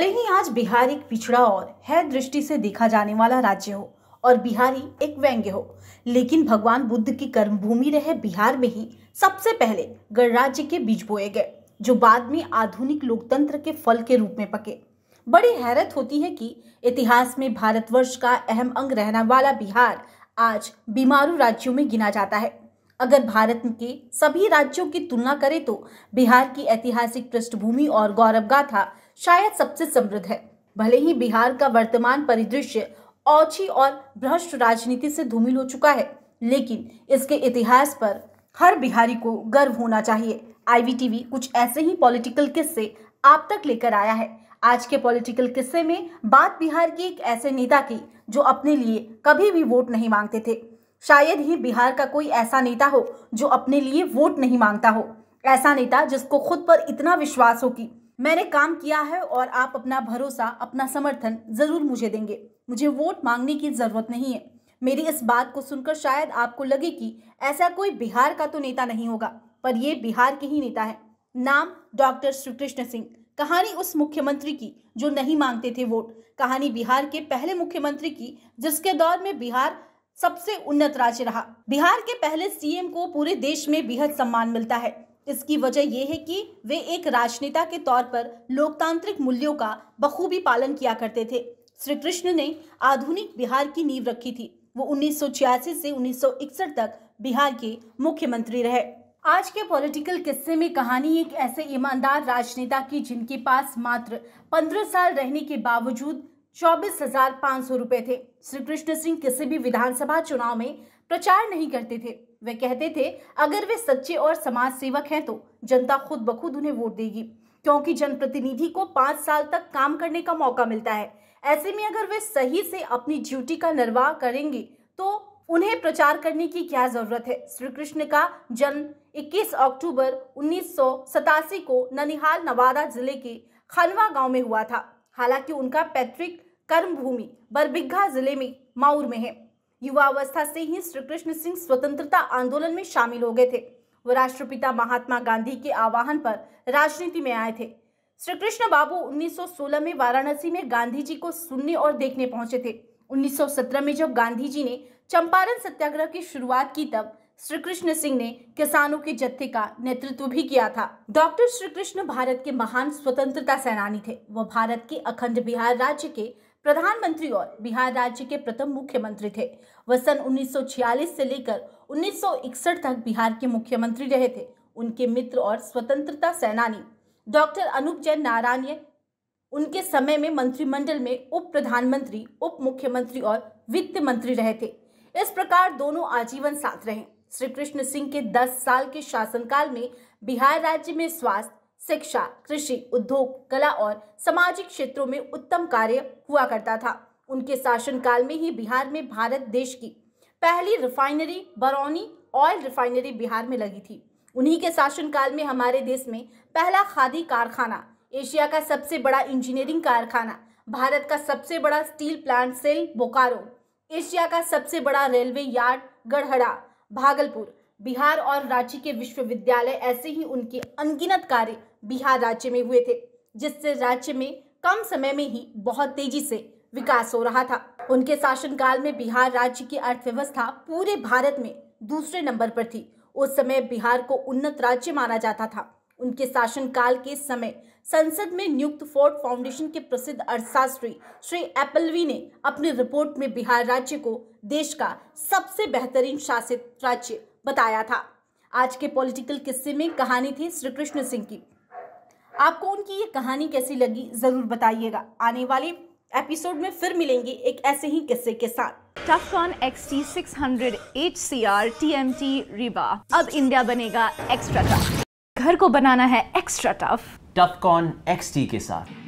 भले ही आज बिहार एक पिछड़ा और है दृष्टि से देखा जाने वाला राज्य हो और बिहारी एक व्यंग्य हो, लेकिन भगवान बुद्ध की कर्मभूमि रहे बिहार में ही सबसे पहले गणराज्य के बीज बोए गए, जो बाद में आधुनिक लोकतंत्र के फल के रूप में पके। बड़ी हैरत होती है कि इतिहास में भारतवर्ष का अहम अंग रहने वाला बिहार आज बीमारू राज्यों में गिना जाता है। अगर भारत के सभी राज्यों की तुलना करें तो बिहार की ऐतिहासिक पृष्ठभूमि और गौरव गाथा शायद सबसे समृद्ध है। भले ही बिहार का वर्तमान परिदृश्य ओछी और भ्रष्ट राजनीति से धूमिल हो चुका है, लेकिन इसके इतिहास पर हर बिहारी को गर्व होना चाहिए। आईवीटीवी कुछ ऐसे ही पॉलिटिकल किस्से आप तक लेकर आया है। आज के पॉलिटिकल किस्से में बात बिहार के एक ऐसे नेता की जो अपने लिए कभी भी वोट नहीं मांगते थे। शायद ही बिहार का कोई ऐसा नेता हो जो अपने लिए वोट नहीं मांगता हो, ऐसा नेता जिसको खुद पर इतना विश्वास हो कि मैंने काम किया है और आप अपना भरोसा, अपना समर्थन जरूर मुझे देंगे, मुझे वोट मांगने की जरूरत नहीं है। मेरी इस बात को सुनकर शायद आपको लगे कि ऐसा कोई बिहार का तो नेता नहीं होगा, पर ये बिहार के ही नेता है। नाम डॉक्टर श्री कृष्ण सिंह। कहानी उस मुख्यमंत्री की जो नहीं मांगते थे वोट। कहानी बिहार के पहले मुख्यमंत्री की जिसके दौर में बिहार सबसे उन्नत राज्य रहा। बिहार के पहले सीएम को पूरे देश में बेहद सम्मान मिलता है। इसकी वजह यह है कि वे एक राजनेता के तौर पर लोकतांत्रिक मूल्यों का बखूबी पालन किया करते थे। श्री कृष्ण ने आधुनिक बिहार की नींव रखी थी। वो 1986 से 1961 तक बिहार के मुख्यमंत्री रहे। आज के पॉलिटिकल किस्से में कहानी एक ऐसे ईमानदार राजनेता की जिनके पास मात्र 15 साल रहने के बावजूद 24,500 रुपए थे। श्री कृष्ण सिंह किसी भी विधानसभा चुनाव में प्रचार नहीं करते थे। वे कहते थे अगर वे सच्चे और समाज सेवक हैं तो जनता खुद बखुद उन्हें वोट देगी, क्योंकि जनप्रतिनिधि को 5 साल तक काम करने का मौका मिलता है। ऐसे में अगर वे सही से अपनी ड्यूटी का निर्वाह करेंगे तो उन्हें प्रचार करने की क्या जरूरत है। श्री कृष्ण का जन्म 21 अक्टूबर 1987 को ननिहाल नवादा जिले के खनवा गांव में हुआ था। हालांकि उनका पैतृक कर्मभूमि बरबीघा जिले में माउर में है। युवावस्था से ही श्री कृष्ण सिंह स्वतंत्रता आंदोलन में शामिल हो गए थे। वो राष्ट्रपिता महात्मा गांधी के आह्वान पर राजनीति में आए थे। श्री कृष्ण बाबू 1916 में वाराणसी में गांधी जी को सुनने और देखने पहुंचे थे। 1917 में जब गांधी जी ने चंपारण सत्याग्रह की शुरुआत की, तब श्री कृष्ण सिंह ने किसानों के जत्थे का नेतृत्व भी किया था। डॉक्टर श्री कृष्ण भारत के महान स्वतंत्रता सेनानी थे। वह भारत के अखंड बिहार राज्य के प्रधानमंत्री और बिहार राज्य के प्रथम मुख्यमंत्री थे। वह सन 1946 से लेकर 1961 तक बिहार के मुख्यमंत्री रहे थे। उनके मित्र और स्वतंत्रता सेनानी डॉक्टर अनुप जैन नारायण उनके समय में मंत्रिमंडल में उप प्रधानमंत्री, उप मुख्यमंत्री और वित्त मंत्री रहे थे। इस प्रकार दोनों आजीवन साथ रहे। श्री कृष्ण सिंह के 10 साल के शासनकाल में बिहार राज्य में स्वास्थ्य, शिक्षा, कृषि, उद्योग, कला और सामाजिक क्षेत्रों में उत्तम कार्य हुआ करता था। उनके शासनकाल में ही बिहार में भारत देश की पहली refinery Barauni oil refinery Bihar में लगी थी। उन्हीं के शासनकाल में हमारे देश में पहला खादी कारखाना, एशिया का सबसे बड़ा इंजीनियरिंग कारखाना, भारत का सबसे बड़ा steel plant SAIL Bokaro, Asia का सबसे बड़ा रेलवे यार्ड गढ़हड़ा, भागलपुर, बिहार और रांची के विश्वविद्यालय, ऐसे ही उनके अनगिनत कार्य बिहार राज्य में हुए थे, जिससे राज्य में कम समय में ही बहुत तेजी से विकास हो रहा था। उनके शासनकाल में बिहार राज्य की अर्थव्यवस्था पूरे भारत में दूसरे नंबर पर थी। उस समय बिहार को उन्नत राज्य माना जाता था। उनके शासनकाल के समय संसद में नियुक्त फोर्ट फाउंडेशन के प्रसिद्ध अर्थशास्त्री श्री एपलवी ने अपनी रिपोर्ट में बिहार राज्य को देश का सबसे बेहतरीन शासित राज्य बताया था। आज के पॉलिटिकल किस्से में कहानी थी श्री कृष्ण सिंह की। आपको उनकी ये कहानी कैसी लगी जरूर बताइएगा। आने वाले एपिसोड में फिर मिलेंगे एक ऐसे ही किस्से के साथ। टफकॉन XT 600 HCR TMT रीबा अब इंडिया बनेगा एक्स्ट्रा टफ। घर को बनाना है एक्स्ट्रा टफ टफकॉन XT के साथ।